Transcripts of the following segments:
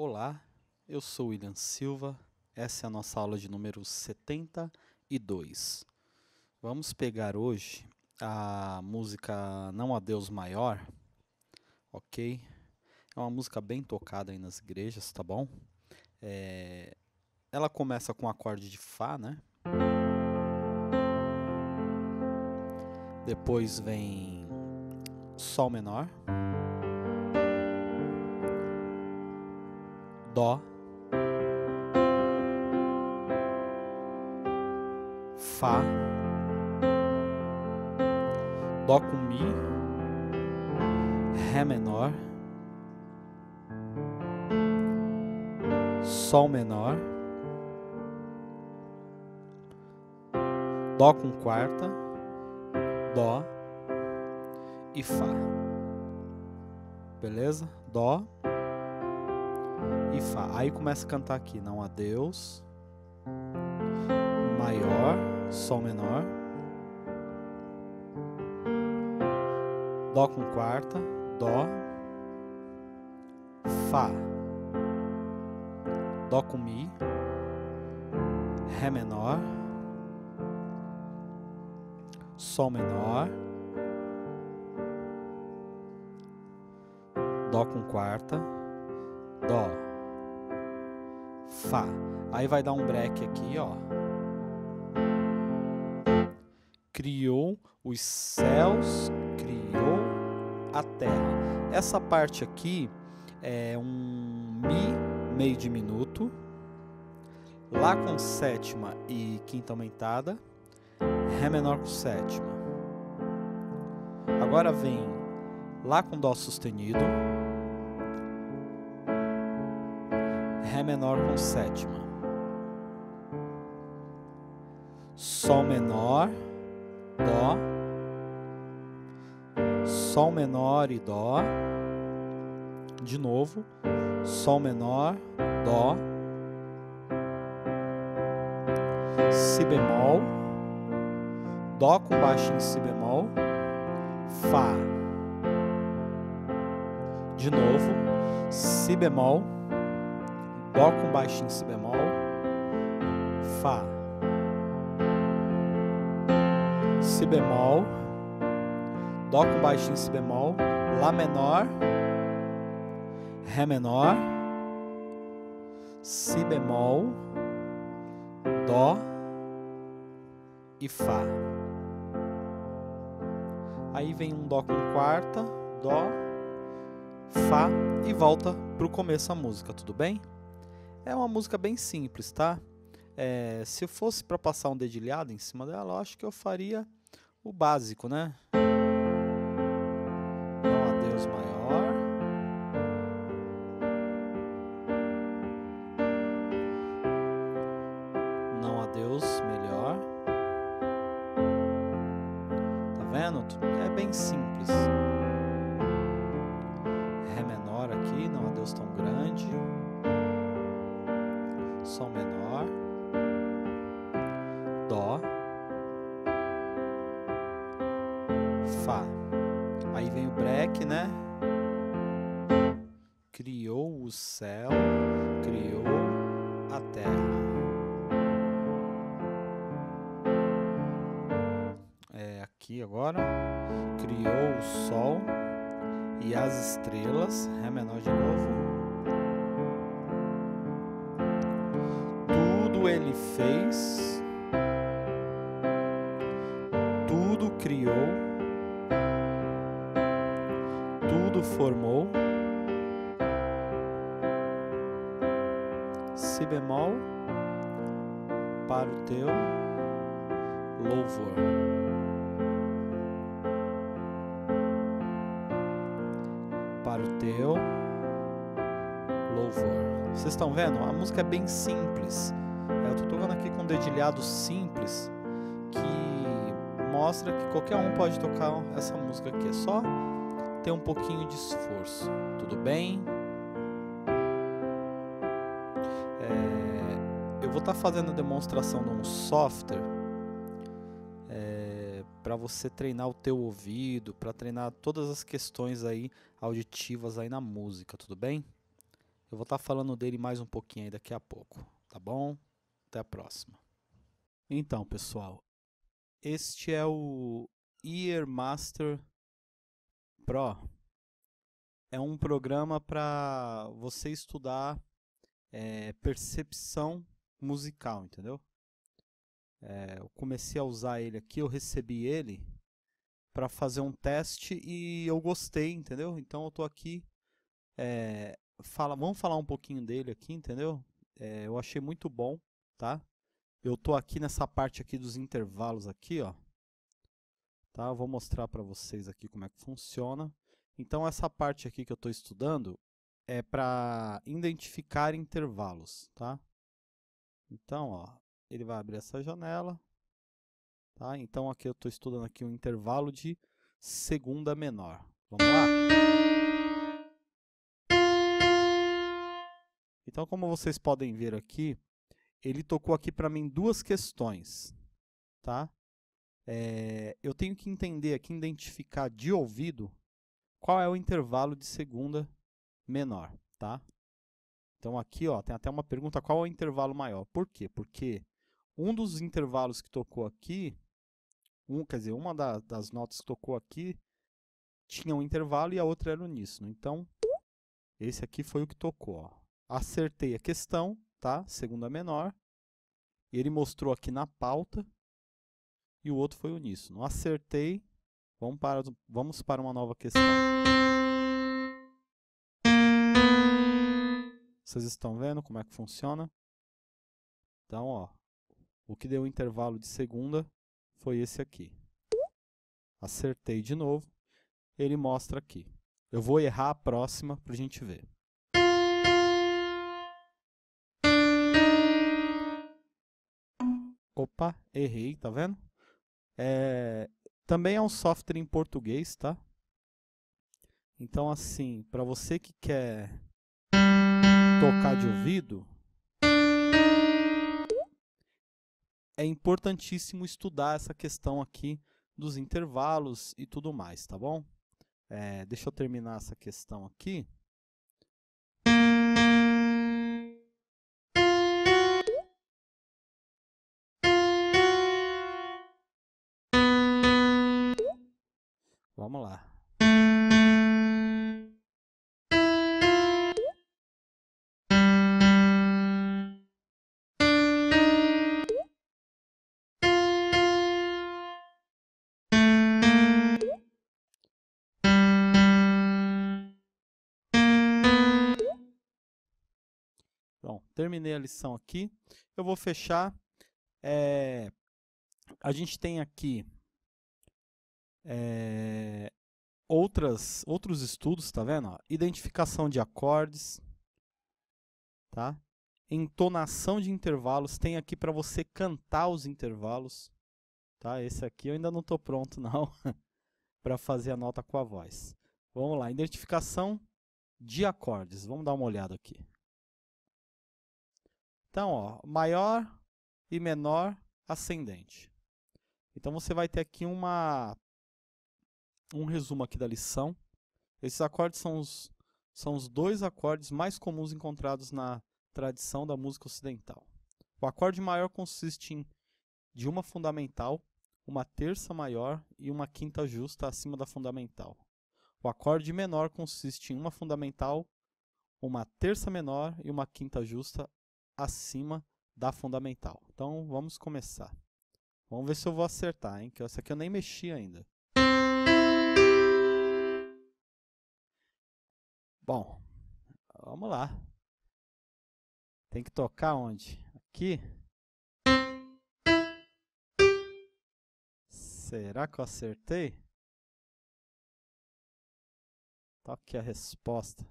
Olá, eu sou William Silva, essa é a nossa aula de número 72. Vamos pegar hoje a música Não Há Deus Maior, ok? É uma música bem tocada aí nas igrejas, tá bom? Ela começa com um acorde de Fá, né? Depois vem Sol menor, Dó, Fá, Dó com Mi, Ré menor, Sol menor, Dó com quarta, Dó e Fá, beleza? Dó e Fá. Aí começa a cantar aqui, não há Deus maior, Sol menor, Dó com quarta, Dó, Fá, Dó com Mi, Ré menor, Sol menor, Dó com quarta, Dó, Fá. Aí vai dar um break aqui, ó. Criou os céus, criou a terra. Essa parte aqui é um Mi meio diminuto, Lá com sétima e quinta aumentada, Ré menor com sétima. Agora vem Lá com Dó sustenido, Ré menor com sétima, Sol menor, Dó, Sol menor e Dó, de novo, Sol menor, Dó, Si bemol, Dó com baixo em Si bemol, Fá, de novo, Si bemol, Dó com baixinho em Si bemol, Fá, Si bemol, Dó com baixinho em Si bemol, Lá menor, Ré menor, Si bemol, Dó e Fá. Aí vem um Dó com quarta, Dó, Fá e volta para o começo da música, tudo bem? É uma música bem simples, tá? Se eu fosse para passar um dedilhado em cima dela, eu acho que eu faria o básico, né? Não há Deus maior. Não há Deus melhor. Tá vendo? É bem simples. Ré menor aqui, não há Deus tão grande. Sol menor, Dó, Fá. Aí vem o break, né? Criou o céu, criou a terra. Aqui agora. Criou o sol e as estrelas. Ré menor de novo. Ele fez, tudo criou, tudo formou, Si bemol, para o teu louvor. Para o teu louvor. Vocês estão vendo? A música é bem simples. Eu estou tocando aqui com um dedilhado simples que mostra que qualquer um pode tocar essa música aqui. É só ter um pouquinho de esforço. Tudo bem? Eu vou estar fazendo a demonstração de um software para você treinar o teu ouvido, para treinar todas as questões aí auditivas aí na música. Tudo bem? Eu vou estar falando dele mais um pouquinho aí daqui a pouco, tá bom? Até a próxima. Então, pessoal, este é o EarMaster Pro. É um programa para você estudar percepção musical, entendeu? Eu comecei a usar ele aqui, eu recebi ele para fazer um teste e eu gostei, entendeu? Então eu tô aqui, vamos falar um pouquinho dele aqui, entendeu? Eu achei muito bom, tá? Eu tô aqui nessa parte aqui dos intervalos aqui, ó. Tá? Eu vou mostrar para vocês aqui como é que funciona. Então essa parte aqui que eu tô estudando é para identificar intervalos, tá? Então, ó, ele vai abrir essa janela, tá? Então aqui eu tô estudando aqui um intervalo de segunda menor. Vamos lá? Então, como vocês podem ver aqui, ele tocou aqui para mim duas questões, tá? Eu tenho que entender aqui, identificar de ouvido qual é o intervalo de segunda menor, tá? Então aqui, ó, tem até uma pergunta, qual é o intervalo maior? Por quê? Porque um dos intervalos que tocou aqui, uma das notas que tocou aqui tinha um intervalo e a outra era uníssono. Então, esse aqui foi o que tocou, ó. Acertei a questão, tá? Segunda menor. Ele mostrou aqui na pauta. E o outro foi uníssono. Acertei. Vamos para uma nova questão. Vocês estão vendo como é que funciona? Então, ó, o que deu o intervalo de segunda foi esse aqui. Acertei de novo. Ele mostra aqui. Eu vou errar a próxima para a gente ver. Opa, errei, tá vendo? Também é um software em português, tá? Então, assim, para você que quer tocar de ouvido, é importantíssimo estudar essa questão aqui dos intervalos e tudo mais, tá bom? Deixa eu terminar essa questão aqui. Vamos lá. Bom, terminei a lição aqui. Eu vou fechar. A gente tem aqui outros estudos, tá vendo? Ó, identificação de acordes, tá? Entonação de intervalos, tem aqui para você cantar os intervalos, tá? Esse aqui eu ainda não tô pronto não para fazer a nota com a voz. Vamos lá, identificação de acordes. Vamos dar uma olhada aqui. Então, ó, maior e menor ascendente. Então você vai ter aqui um resumo aqui da lição. Esses acordes são os dois acordes mais comuns encontrados na tradição da música ocidental. O acorde maior consiste de uma fundamental, uma terça maior e uma quinta justa acima da fundamental. O acorde menor consiste em uma fundamental, uma terça menor e uma quinta justa acima da fundamental. Então vamos começar. Vamos ver se eu vou acertar, hein? Que essa aqui eu nem mexi ainda. Bom, vamos lá. Tem que tocar onde? Aqui. Será que eu acertei? Toque a resposta.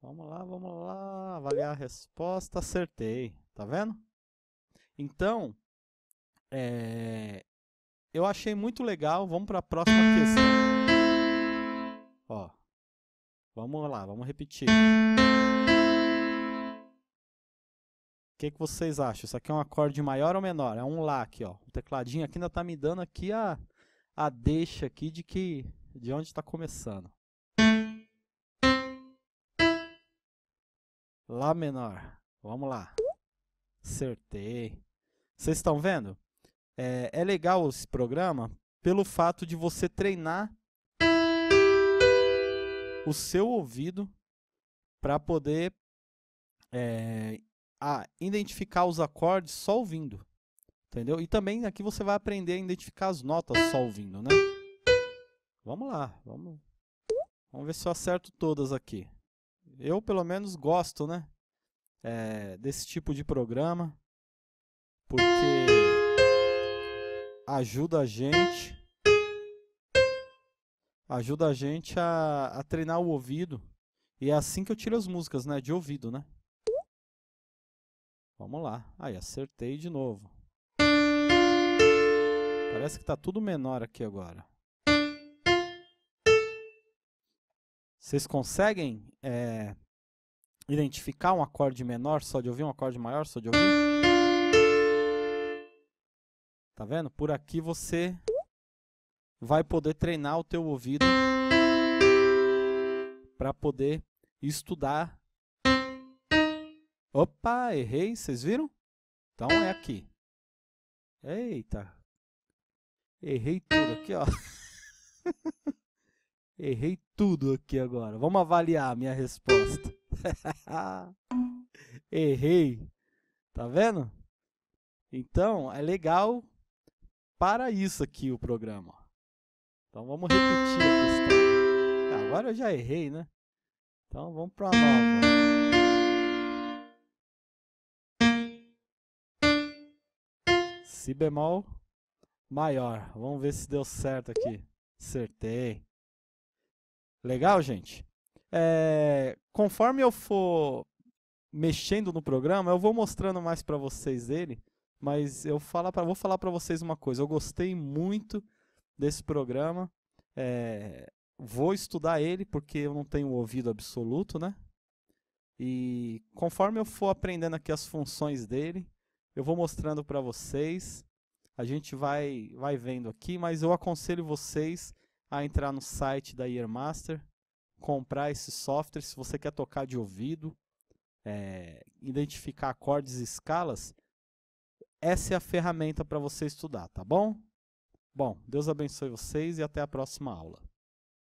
Vamos lá, avaliar a resposta. Acertei, tá vendo? Então, eu achei muito legal. Vamos para a próxima questão. Ó. Vamos lá, vamos repetir. O que vocês acham? Isso aqui é um acorde maior ou menor? É um Lá aqui, ó. O tecladinho aqui ainda está me dando aqui a deixa aqui de onde está começando. Lá menor. Vamos lá. Acertei. Vocês estão vendo? É legal esse programa pelo fato de você treinar o seu ouvido para poder identificar os acordes só ouvindo. Entendeu? E também aqui você vai aprender a identificar as notas só ouvindo, né? Vamos lá. Vamos ver se eu acerto todas aqui. Eu, pelo menos, gosto, né? Desse tipo de programa. Porque ajuda a gente a treinar o ouvido. E é assim que eu tiro as músicas, né? De ouvido, né? Vamos lá. Aí, acertei de novo. Parece que tá tudo menor aqui agora. Vocês conseguem identificar um acorde menor só de ouvir, um acorde maior só de ouvir? Tá vendo? Por aqui você vai poder treinar o teu ouvido para poder estudar. Opa, errei, vocês viram? Então é aqui. Eita. Errei tudo aqui, ó. Errei tudo aqui agora. Vamos avaliar a minha resposta. Errei. Tá vendo? Então, é legal para isso aqui o programa. Então, vamos repetir a questão. Agora eu já errei, né? Então, vamos para a nova. Si bemol maior. Vamos ver se deu certo aqui. Acertei. Legal, gente? Conforme eu for mexendo no programa, eu vou mostrando mais para vocês ele, mas eu vou falar para vocês uma coisa. Eu gostei muito desse programa. Vou estudar ele, porque eu não tenho ouvido absoluto, né? E conforme eu for aprendendo aqui as funções dele, eu vou mostrando para vocês. A gente vai vendo aqui, mas eu aconselho vocês a entrar no site da EarMaster, comprar esse software se você quer tocar de ouvido, identificar acordes e escalas. Essa é a ferramenta para você estudar, tá bom? Bom, Deus abençoe vocês e até a próxima aula.